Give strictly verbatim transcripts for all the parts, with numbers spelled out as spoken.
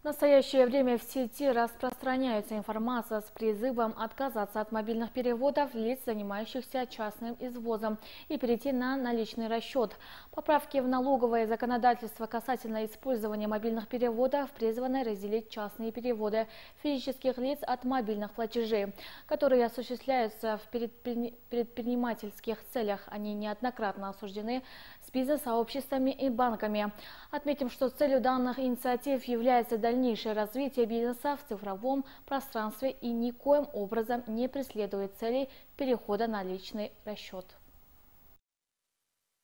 В настоящее время в сети распространяется информация с призывом отказаться от мобильных переводов лиц, занимающихся частным извозом, и перейти на наличный расчет. Поправки в налоговое законодательство касательно использования мобильных переводов призваны разделить частные переводы физических лиц от мобильных платежей, которые осуществляются в предпринимательских целях. Они неоднократно осуждены с бизнес-сообществами и банками. Отметим, что целью данных инициатив является достижение дальнейшее развитие бизнеса в цифровом пространстве и никоим образом не преследует целей перехода на личный расчет.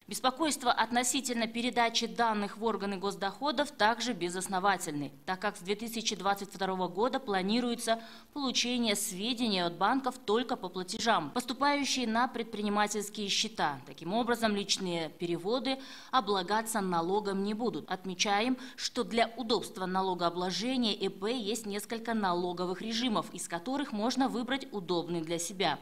Беспокойство относительно передачи данных в органы госдоходов также безосновательны, так как с две тысячи двадцать второго года планируется получение сведений от банков только по платежам, поступающие на предпринимательские счета. Таким образом, личные переводы облагаться налогом не будут. Отмечаем, что для удобства налогообложения ЭП есть несколько налоговых режимов, из которых можно выбрать удобный для себя.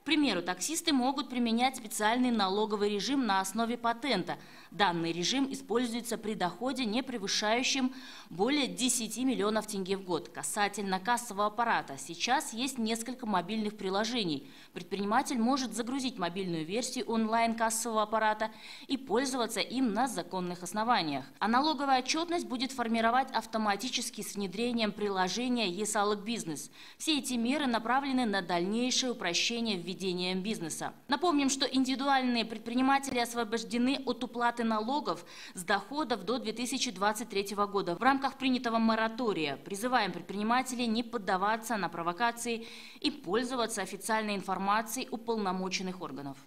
К примеру, таксисты могут применять специальный налоговый режим на основе патента. Данный режим используется при доходе, не превышающем более десяти миллионов тенге в год. Касательно кассового аппарата, сейчас есть несколько мобильных приложений. Предприниматель может загрузить мобильную версию онлайн-кассового аппарата и пользоваться им на законных основаниях. А налоговая отчетность будет формировать автоматически с внедрением приложения eSalic Business. Все эти меры направлены на дальнейшее упрощение введения бизнеса. Напомним, что индивидуальные предприниматели освобождены от уплаты налогов с доходов до две тысячи двадцать третьего года в рамках принятого моратория. Призываем предпринимателей не поддаваться на провокации и пользоваться официальной информацией уполномоченных органов.